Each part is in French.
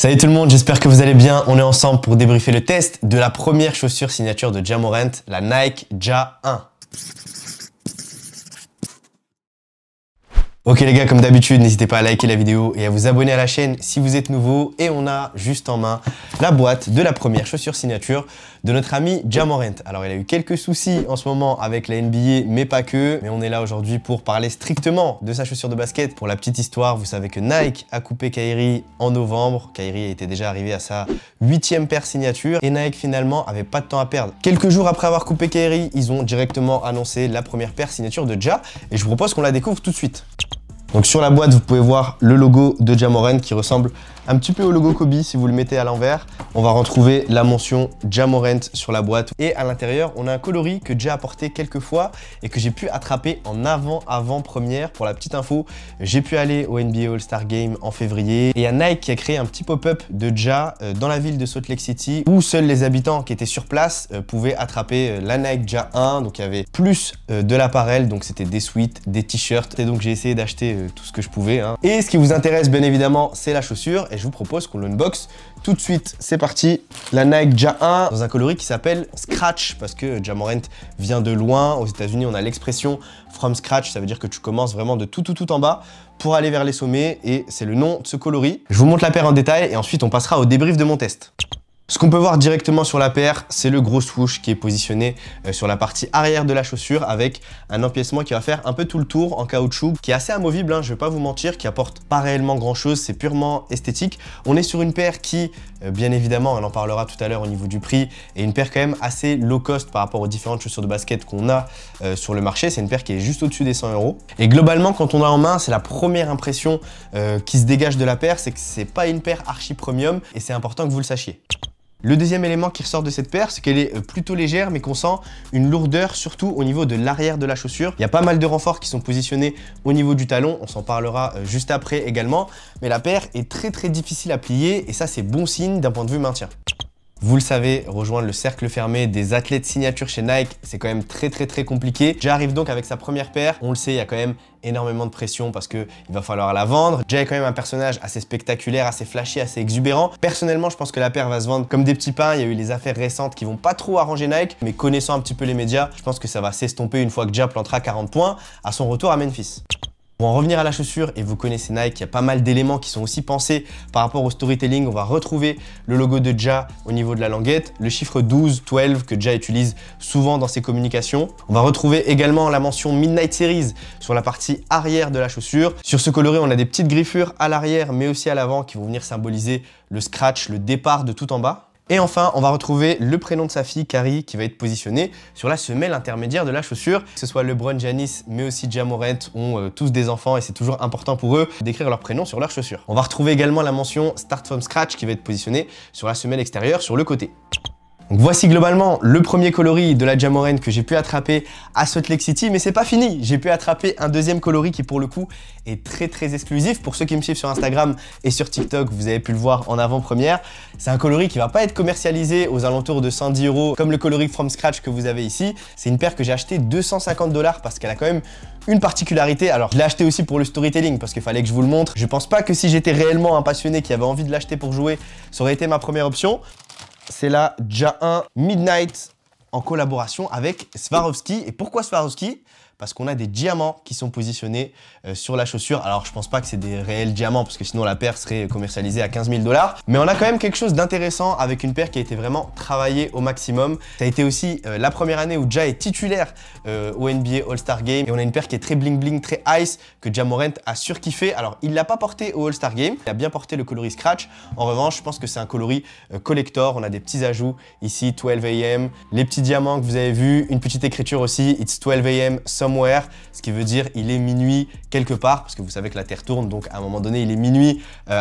Salut tout le monde, j'espère que vous allez bien. On est ensemble pour débriefer le test de la première chaussure signature de Ja Morant, la Nike Ja 1. Ok les gars, comme d'habitude, n'hésitez pas à liker la vidéo et à vous abonner à la chaîne si vous êtes nouveau. Et on a juste en main la boîte de la première chaussure signature de notre ami Ja Morant. Alors il a eu quelques soucis en ce moment avec la NBA, mais pas que. Mais on est là aujourd'hui pour parler strictement de sa chaussure de basket. Pour la petite histoire, vous savez que Nike a coupé Kyrie en novembre. Kyrie était déjà arrivé à sa 8e paire signature et Nike finalement avait pas de temps à perdre. Quelques jours après avoir coupé Kyrie, ils ont directement annoncé la première paire signature de Ja et je vous propose qu'on la découvre tout de suite. Donc sur la boîte, vous pouvez voir le logo de Ja Morant qui ressemble un petit peu au logo Kobe si vous le mettez à l'envers. On va retrouver la mention Ja Morant sur la boîte. Et à l'intérieur, on a un coloris que Ja a porté quelques fois et que j'ai pu attraper en avant-avant-première. Pour la petite info, j'ai pu aller au NBA All-Star Game en février. Et il y a Nike qui a créé un petit pop-up de Ja dans la ville de Salt Lake City où seuls les habitants qui étaient sur place pouvaient attraper la Nike Ja 1. Donc il y avait plus de l'appareil, donc c'était des suites, des t-shirts. Et donc j'ai essayé d'acheter tout ce que je pouvais. Et ce qui vous intéresse bien évidemment, c'est la chaussure et je vous propose qu'on l'unbox tout de suite. C'est parti, la Nike Ja 1 dans un coloris qui s'appelle Scratch parce que Ja Morant vient de loin. Aux États-Unis, on a l'expression From Scratch, ça veut dire que tu commences vraiment de tout en bas pour aller vers les sommets et c'est le nom de ce coloris. Je vous montre la paire en détail et ensuite on passera au débrief de mon test. Ce qu'on peut voir directement sur la paire, c'est le gros swoosh qui est positionné sur la partie arrière de la chaussure avec un empiècement qui va faire un peu tout le tour en caoutchouc, qui est assez amovible, je vais pas vous mentir, qui apporte pas réellement grand chose, c'est purement esthétique. On est sur une paire qui, bien évidemment, on en parlera tout à l'heure au niveau du prix, est une paire quand même assez low cost par rapport aux différentes chaussures de basket qu'on a sur le marché. C'est une paire qui est juste au-dessus des 100 €. Et globalement, quand on a en main, c'est la première impression qui se dégage de la paire, c'est que c'est pas une paire archi premium et c'est important que vous le sachiez. Le deuxième élément qui ressort de cette paire, c'est qu'elle est plutôt légère mais qu'on sent une lourdeur surtout au niveau de l'arrière de la chaussure. Il y a pas mal de renforts qui sont positionnés au niveau du talon, on s'en parlera juste après également. Mais la paire est très difficile à plier et ça c'est bon signe d'un point de vue maintien. Vous le savez, rejoindre le cercle fermé des athlètes signature chez Nike, c'est quand même très compliqué. Ja arrive donc avec sa première paire. On le sait, il y a quand même énormément de pression parce qu'il va falloir la vendre. Ja est quand même un personnage assez spectaculaire, assez flashy, assez exubérant. Personnellement, je pense que la paire va se vendre comme des petits pains. Il y a eu les affaires récentes qui vont pas trop arranger Nike, mais connaissant un petit peu les médias, je pense que ça va s'estomper une fois que Ja plantera 40 points à son retour à Memphis. Pour en revenir à la chaussure, et vous connaissez Nike, il y a pas mal d'éléments qui sont aussi pensés par rapport au storytelling. On va retrouver le logo de Ja au niveau de la languette, le chiffre 12, 12 que Ja utilise souvent dans ses communications. On va retrouver également la mention Midnight Series sur la partie arrière de la chaussure. Sur ce coloris, on a des petites griffures à l'arrière mais aussi à l'avant qui vont venir symboliser le scratch, le départ de tout en bas. Et enfin, on va retrouver le prénom de sa fille, Kyrie, qui va être positionné sur la semelle intermédiaire de la chaussure. Que ce soit LeBron, Giannis, mais aussi Ja Morant ont tous des enfants et c'est toujours important pour eux d'écrire leur prénom sur leur chaussure. On va retrouver également la mention Start From Scratch qui va être positionnée sur la semelle extérieure sur le côté. Donc voici globalement le premier coloris de la Ja Morant que j'ai pu attraper à Salt Lake City, mais c'est pas fini. J'ai pu attraper un deuxième coloris qui pour le coup est très exclusif. Pour ceux qui me suivent sur Instagram et sur TikTok, vous avez pu le voir en avant-première. C'est un coloris qui va pas être commercialisé aux alentours de 110 € comme le coloris From Scratch que vous avez ici. C'est une paire que j'ai acheté 250 $ parce qu'elle a quand même une particularité. Alors je l'ai acheté aussi pour le storytelling parce qu'il fallait que je vous le montre. Je pense pas que si j'étais réellement un passionné qui avait envie de l'acheter pour jouer, ça aurait été ma première option. C'est la Ja 1 Midnight en collaboration avec Swarovski. Et pourquoi Swarovski? Parce qu'on a des diamants qui sont positionnés sur la chaussure. Alors je pense pas que c'est des réels diamants parce que sinon la paire serait commercialisée à 15 000 $. Mais on a quand même quelque chose d'intéressant avec une paire qui a été vraiment travaillée au maximum. Ça a été aussi la première année où Ja est titulaire au NBA All-Star Game. Et on a une paire qui est très bling bling, très ice, que Ja Morant a surkiffé. Alors il l'a pas porté au All-Star Game, il a bien porté le coloris Scratch. En revanche, je pense que c'est un coloris collector. On a des petits ajouts ici, 12 AM, les petits diamants que vous avez vus, une petite écriture aussi, It's 12 AM, ce qui veut dire il est minuit quelque part parce que vous savez que la Terre tourne, donc à un moment donné il est minuit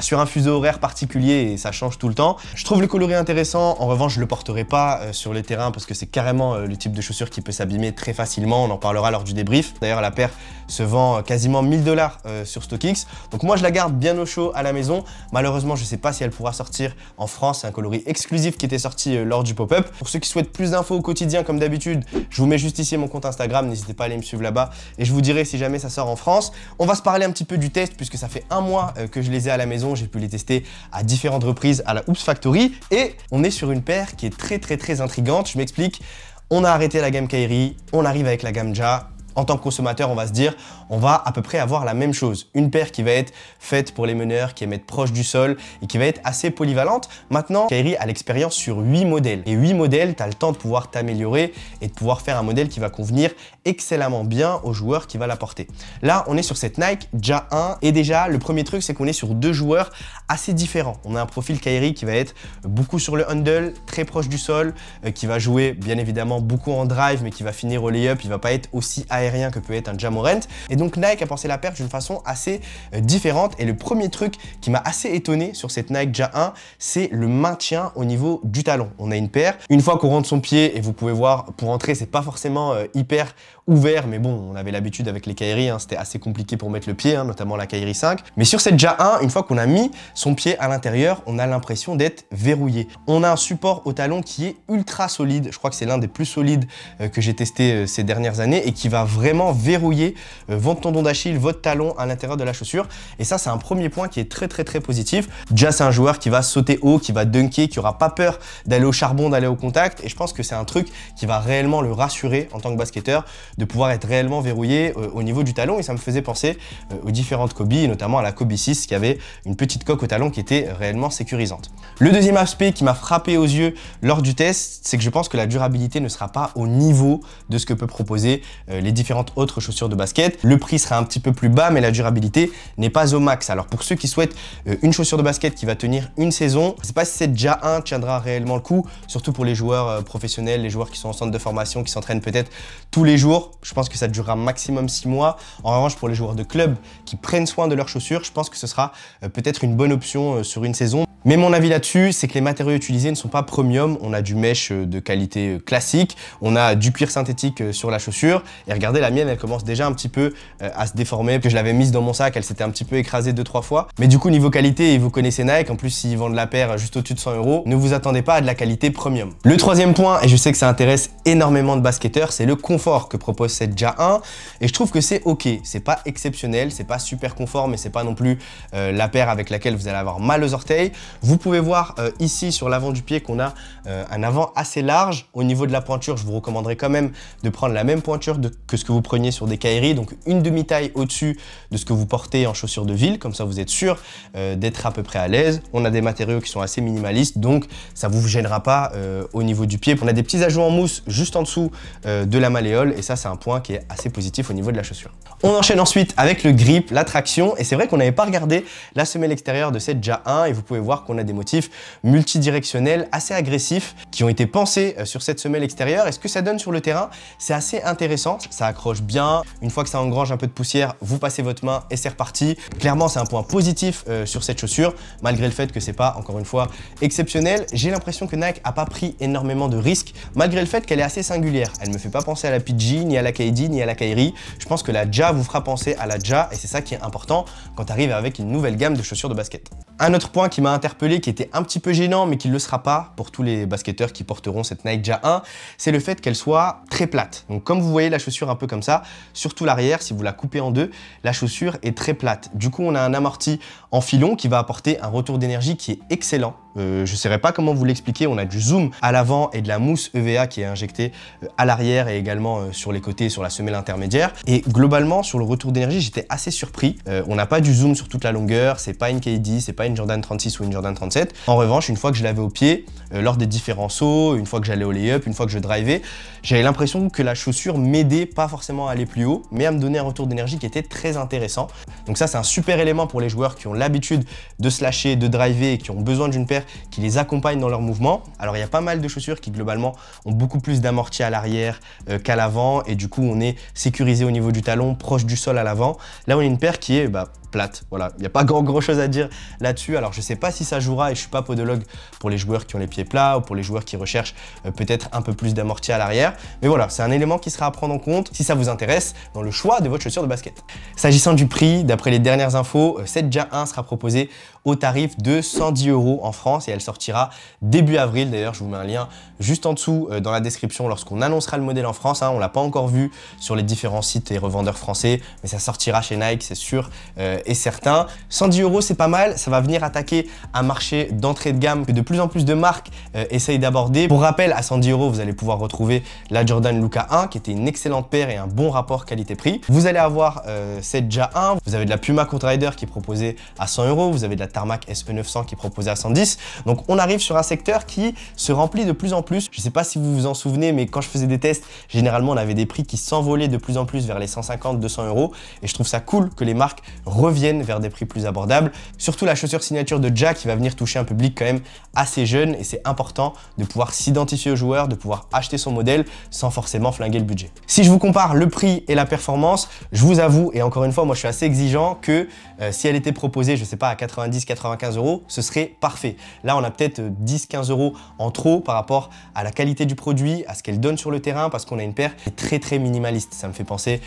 sur un fuseau horaire particulier et ça change tout le temps. Je trouve le coloris intéressant, en revanche je le porterai pas sur le terrain parce que c'est carrément le type de chaussure qui peut s'abîmer très facilement, on en parlera lors du débrief. D'ailleurs la paire se vend quasiment 1000 $ sur StockX, donc moi je la garde bien au chaud à la maison. Malheureusement je sais pas si elle pourra sortir en France, c'est un coloris exclusif qui était sorti lors du pop-up. Pour ceux qui souhaitent plus d'infos au quotidien comme d'habitude, je vous mets juste ici mon compte Instagram, n'hésitez pas à aller me suivre là-bas et je vous dirai si jamais ça sort en France. On va se parler un petit peu du test puisque ça fait un mois que je les ai à la maison, j'ai pu les tester à différentes reprises à la Hoops Factory et on est sur une paire qui est très intrigante. Je m'explique, on a arrêté la gamme Kyrie, on arrive avec la gamme Ja. En tant que consommateur, on va se dire, on va à peu près avoir la même chose. Une paire qui va être faite pour les meneurs, qui aiment être proche du sol et qui va être assez polyvalente. Maintenant, Kyrie a l'expérience sur 8 modèles. Et 8 modèles, tu as le temps de pouvoir t'améliorer et de pouvoir faire un modèle qui va convenir excellemment bien au joueur qui va la porter. Là, on est sur cette Nike Ja 1 et déjà, le premier truc, c'est qu'on est sur deux joueurs assez différents. On a un profil Kyrie qui va être beaucoup sur le handle, très proche du sol, qui va jouer bien évidemment beaucoup en drive, mais qui va finir au layup, il va pas être aussi aérien que peut être un Ja Morant. Et donc Nike a pensé la paire d'une façon assez différente et le premier truc qui m'a assez étonné sur cette Nike Ja 1, c'est le maintien au niveau du talon. On a une paire, une fois qu'on rentre son pied et vous pouvez voir pour entrer c'est pas forcément hyper ouvert mais bon on avait l'habitude avec les Kyrie, hein, c'était assez compliqué pour mettre le pied, hein, notamment la Kyrie 5. Mais sur cette Ja 1, une fois qu'on a mis son pied à l'intérieur, on a l'impression d'être verrouillé. On a un support au talon qui est ultra solide, je crois que c'est l'un des plus solides que j'ai testé ces dernières années et qui va vraiment verrouiller votre tendon d'Achille, votre talon à l'intérieur de la chaussure. Et ça, c'est un premier point qui est très positif. Ja, c'est un joueur qui va sauter haut, qui va dunker, qui aura pas peur d'aller au charbon, d'aller au contact. Et je pense que c'est un truc qui va réellement le rassurer en tant que basketteur, de pouvoir être réellement verrouillé au niveau du talon. Et ça me faisait penser aux différentes Kobe, notamment à la Kobe 6, qui avait une petite coque au talon qui était réellement sécurisante. Le deuxième aspect qui m'a frappé aux yeux lors du test, c'est que je pense que la durabilité ne sera pas au niveau de ce que peut proposer les différentes autres chaussures de basket. Le prix sera un petit peu plus bas mais la durabilité n'est pas au max. Alors pour ceux qui souhaitent une chaussure de basket qui va tenir une saison, je ne sais pas si cette Ja 1 tiendra réellement le coup, surtout pour les joueurs professionnels, les joueurs qui sont en centre de formation, qui s'entraînent peut-être tous les jours. Je pense que ça durera maximum 6 mois. En revanche pour les joueurs de club qui prennent soin de leurs chaussures, je pense que ce sera peut-être une bonne option sur une saison. Mais mon avis là-dessus, c'est que les matériaux utilisés ne sont pas premium. On a du mesh de qualité classique, on a du cuir synthétique sur la chaussure. Et regardez, la mienne, elle commence déjà un petit peu à se déformer. Que je l'avais mise dans mon sac, elle s'était un petit peu écrasée 2-3 fois. Mais du coup, niveau qualité, et vous connaissez Nike, en plus, s'ils vendent la paire juste au-dessus de 100 €, ne vous attendez pas à de la qualité premium. Le troisième point, et je sais que ça intéresse énormément de basketteurs, c'est le confort que propose cette Ja 1. Et je trouve que c'est ok. C'est pas exceptionnel, c'est pas super confort, mais c'est pas non plus la paire avec laquelle vous allez avoir mal aux orteils. Vous pouvez voir ici sur l'avant du pied qu'on a un avant assez large. Au niveau de la pointure, je vous recommanderais quand même de prendre la même pointure que ce que vous preniez sur des Kyrie, donc une demi-taille au-dessus de ce que vous portez en chaussures de ville, comme ça vous êtes sûr d'être à peu près à l'aise. On a des matériaux qui sont assez minimalistes, donc ça ne vous gênera pas au niveau du pied. On a des petits ajouts en mousse juste en dessous de la malléole, et ça c'est un point qui est assez positif au niveau de la chaussure. On enchaîne ensuite avec le grip, la traction, et c'est vrai qu'on n'avait pas regardé la semelle extérieure de cette Ja 1, et vous pouvez voir qu'on a des motifs multidirectionnels assez agressifs qui ont été pensés sur cette semelle extérieure. Et ce que ça donne sur le terrain, c'est assez intéressant. Ça accroche bien, une fois que ça engrange un peu de poussière, vous passez votre main et c'est reparti. Clairement, c'est un point positif sur cette chaussure, malgré le fait que c'est pas, encore une fois, exceptionnel. J'ai l'impression que Nike a pas pris énormément de risques, malgré le fait qu'elle est assez singulière. Elle me fait pas penser à la PG, ni à la KD, ni à la Kyrie. Je pense que la Ja vous fera penser à la Ja, et c'est ça qui est important quand tu arrives avec une nouvelle gamme de chaussures de basket. Un autre point qui m'a interpellé, qui était un petit peu gênant, mais qui ne le sera pas pour tous les basketteurs qui porteront cette Nike Ja 1, c'est le fait qu'elle soit très plate. Donc comme vous voyez la chaussure un peu comme ça, surtout l'arrière, si vous la coupez en deux, la chaussure est très plate. Du coup, on a un amorti en filon qui va apporter un retour d'énergie qui est excellent. Je ne saurais pas comment vous l'expliquer, on a du zoom à l'avant et de la mousse EVA qui est injectée à l'arrière et également sur les côtés, sur la semelle intermédiaire. Et globalement, sur le retour d'énergie, j'étais assez surpris. On n'a pas du zoom sur toute la longueur, c'est pas une KD, c'est pas une Jordan 36 ou une Jordan 37. En revanche, une fois que je l'avais au pied, lors des différents sauts, une fois que j'allais au lay-up, une fois que je drivais, j'avais l'impression que la chaussure m'aidait pas forcément à aller plus haut, mais à me donner un retour d'énergie qui était très intéressant. Donc ça, c'est un super élément pour les joueurs qui ont l'habitude de slasher, de driver et qui ont besoin d'une paire qui les accompagnent dans leur mouvement. Alors il y a pas mal de chaussures qui globalement ont beaucoup plus d'amorti à l'arrière qu'à l'avant et du coup on est sécurisé au niveau du talon, proche du sol à l'avant. Là on a une paire qui est plate, voilà, il n'y a pas grand chose à dire là-dessus. Alors je sais pas si ça jouera et je suis pas podologue pour les joueurs qui ont les pieds plats ou pour les joueurs qui recherchent peut-être un peu plus d'amorti à l'arrière, mais voilà, c'est un élément qui sera à prendre en compte si ça vous intéresse dans le choix de votre chaussure de basket. S'agissant du prix, d'après les dernières infos, cette Ja 1 sera proposée au tarif de 110 € en France et elle sortira début avril. D'ailleurs, je vous mets un lien juste en dessous dans la description lorsqu'on annoncera le modèle en France. On l'a pas encore vu sur les différents sites et revendeurs français, mais ça sortira chez Nike, c'est sûr et certain. 110 €, c'est pas mal. Ça va venir attaquer un marché d'entrée de gamme que de plus en plus de marques essayent d'aborder. Pour rappel, à 110 €, vous allez pouvoir retrouver la Jordan Luka 1 qui était une excellente paire et un bon rapport qualité-prix. Vous allez avoir cette Ja 1, vous avez de la Puma Contrider qui est proposée à 100 €, vous avez de la Tarmac SP 900 qui est proposée à 110. Donc on arrive sur un secteur qui se remplit de plus en plus. Je sais pas si vous vous en souvenez, mais quand je faisais des tests, généralement on avait des prix qui s'envolaient de plus en plus vers les 150, 200 € et je trouve ça cool que les marques reviennent vers des prix plus abordables. Surtout la chaussure signature de Ja qui va venir toucher un public quand même assez jeune et c'est important de pouvoir s'identifier aux joueurs, de pouvoir acheter son modèle sans forcément flinguer le budget. Si je vous compare le prix et la performance, je vous avoue, et encore une fois, moi je suis assez exigeant que si elle était proposée, je sais pas, à 90-95 €, ce serait parfait. Là, on a peut-être 10-15 € en trop par rapport à la qualité du produit, à ce qu'elle donne sur le terrain, parce qu'on a une paire qui est très très minimaliste. Ça me fait penser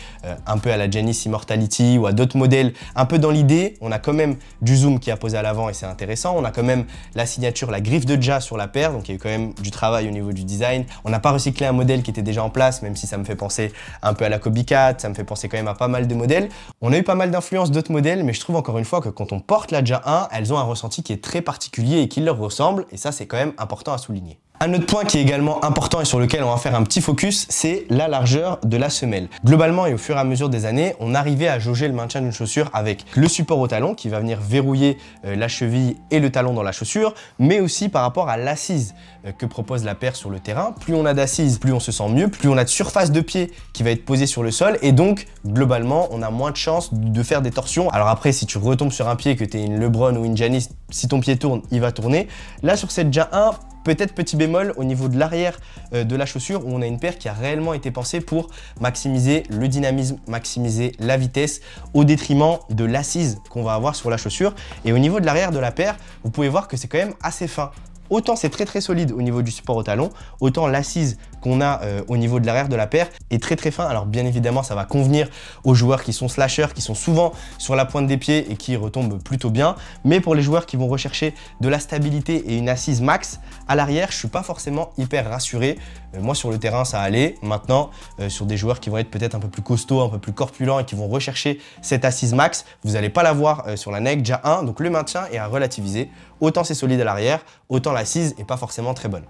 un peu à la Giannis Immortality ou à d'autres modèles. Un peu dans l'idée, on a quand même du zoom qui a posé à l'avant et c'est intéressant. On a quand même la signature, la griffe de Ja sur la paire, donc il y a eu quand même du travail au niveau du design. On n'a pas recyclé un modèle qui était déjà en place, même si ça me fait penser un peu à la Kobe 4, ça me fait penser quand même à pas mal de modèles. On a eu pas mal d'influences d'autres modèles, mais je trouve encore une fois que quand on porte la Ja 1, elles ont un ressenti qui est très particulier et qui leur ressemble, et ça c'est quand même important à souligner. Un autre point qui est également important et sur lequel on va faire un petit focus, c'est la largeur de la semelle. Globalement et au fur et à mesure des années, on arrivait à jauger le maintien d'une chaussure avec le support au talon qui va venir verrouiller la cheville et le talon dans la chaussure, mais aussi par rapport à l'assise que propose la paire sur le terrain. Plus on a d'assise, plus on se sent mieux, plus on a de surface de pied qui va être posée sur le sol et donc globalement, on a moins de chances de faire des torsions. Alors après, si tu retombes sur un pied, que tu es une LeBron ou une Giannis, si ton pied tourne, il va tourner. Là, sur cette Ja 1, peut-être petit bémol au niveau de l'arrière de la chaussure où on a une paire qui a réellement été pensée pour maximiser le dynamisme, maximiser la vitesse au détriment de l'assise qu'on va avoir sur la chaussure. Et au niveau de l'arrière de la paire, vous pouvez voir que c'est quand même assez fin. Autant c'est très très solide au niveau du support au talon, autant l'assise qu'on a au niveau de l'arrière de la paire est très très fin. Alors bien évidemment, ça va convenir aux joueurs qui sont slasheurs, qui sont souvent sur la pointe des pieds et qui retombent plutôt bien. Mais pour les joueurs qui vont rechercher de la stabilité et une assise max, à l'arrière, je suis pas forcément hyper rassuré. Moi sur le terrain, ça allait. Maintenant, sur des joueurs qui vont être peut-être un peu plus costauds, un peu plus corpulents et qui vont rechercher cette assise max, vous n'allez pas l'avoir sur la Nike Ja 1. Donc le maintien est à relativiser. Autant c'est solide à l'arrière, autant l'assise n'est pas forcément très bonne.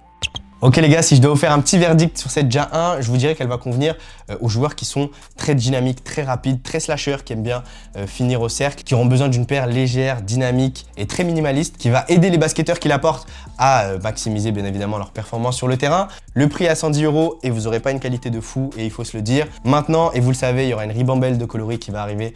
Ok les gars, si je dois vous faire un petit verdict sur cette Ja 1, je vous dirais qu'elle va convenir aux joueurs qui sont très dynamiques, très rapides, très slasheurs, qui aiment bien finir au cercle, qui auront besoin d'une paire légère, dynamique et très minimaliste, qui va aider les basketteurs qui la portent à maximiser bien évidemment leur performance sur le terrain. Le prix à 110 € et vous n'aurez pas une qualité de fou et il faut se le dire. Maintenant, et vous le savez, il y aura une ribambelle de coloris qui va arriver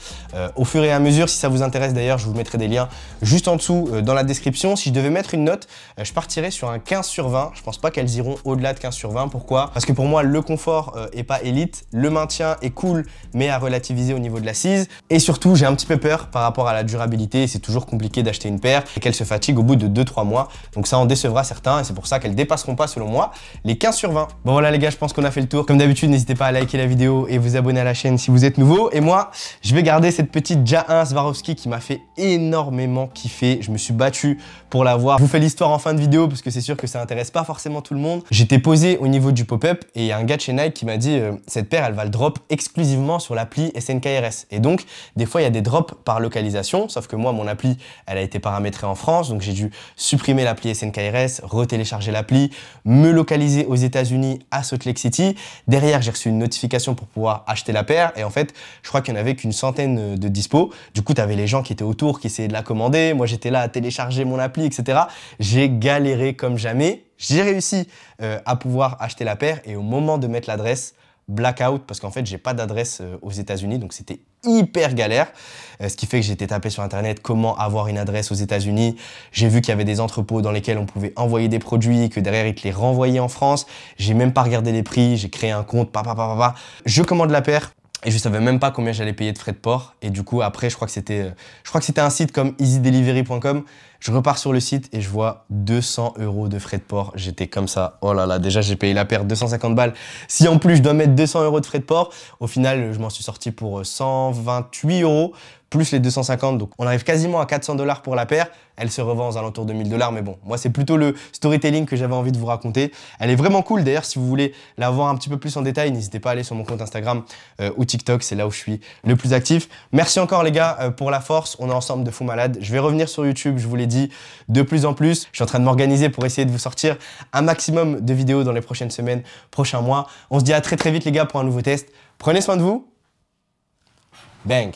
au fur et à mesure. Si ça vous intéresse d'ailleurs, je vous mettrai des liens juste en dessous dans la description. Si je devais mettre une note, je partirais sur un 15 sur 20. Je pense pas qu'elles iront au-delà de 15 sur 20. Pourquoi? Parce que pour moi, le confort est pas élite, le maintien est cool, mais à relativiser au niveau de l'assise. Et surtout, j'ai un petit peu peur par rapport à la durabilité. C'est toujours compliqué d'acheter une paire et qu'elle se fatigue au bout de 2-3 mois. Donc ça en décevra certains et c'est pour ça qu'elles dépasseront pas, selon moi, les 15 sur 20. Bon voilà les gars, je pense qu'on a fait le tour. Comme d'habitude, n'hésitez pas à liker la vidéo et vous abonner à la chaîne si vous êtes nouveau. Et moi, je vais garder cette petite Ja 1 Swarovski qui m'a fait énormément kiffer. Je me suis battu pour l'avoir. Je vous fais l'histoire en fin de vidéo parce que c'est sûr que ça intéresse pas forcément tout le monde. J'étais posé au niveau du pop-up et il y a un gars de chez Nike qui m'a dit cette paire elle va le drop exclusivement sur l'appli SNKRS. Et donc des fois il y a des drops par localisation, sauf que moi mon appli elle a été paramétrée en France, donc j'ai dû supprimer l'appli SNKRS, retélécharger l'appli, me localiser aux États-Unis à Salt Lake City. Derrière j'ai reçu une notification pour pouvoir acheter la paire et en fait je crois qu'il n'y en avait qu'une centaine de dispo. Du coup tu avais les gens qui étaient autour qui essayaient de la commander, moi j'étais là à télécharger mon appli, etc. J'ai galéré comme jamais. J'ai réussi à pouvoir acheter la paire et au moment de mettre l'adresse, blackout, parce qu'en fait, j'ai pas d'adresse aux États-Unis, donc c'était hyper galère. Ce qui fait que j'ai été tapé sur internet comment avoir une adresse aux États-Unis. J'ai vu qu'il y avait des entrepôts dans lesquels on pouvait envoyer des produits, que derrière ils te les renvoyaient en France. J'ai même pas regardé les prix, j'ai créé un compte, Je commande la paire. Et je savais même pas combien j'allais payer de frais de port. Et du coup, après, je crois que c'était un site comme easydelivery.com Je repars sur le site et je vois 200 € de frais de port. J'étais comme ça. Oh là là, déjà j'ai payé la paire 250 balles. Si en plus je dois mettre 200 € de frais de port, au final je m'en suis sorti pour 128 € plus les 250. Donc on arrive quasiment à 400 $ pour la paire. Elle se revend aux alentours de 1000 $. Mais bon, moi c'est plutôt le storytelling que j'avais envie de vous raconter. Elle est vraiment cool. D'ailleurs, si vous voulez la voir un petit peu plus en détail, n'hésitez pas à aller sur mon compte Instagram ou TikTok. C'est là où je suis le plus actif. Merci encore les gars pour la force. On est ensemble de fous malades. Je vais revenir sur YouTube, je vous l'ai dit, de plus en plus. Je suis en train de m'organiser pour essayer de vous sortir un maximum de vidéos dans les prochaines semaines, prochains mois. On se dit à très vite les gars pour un nouveau test. Prenez soin de vous. Bang!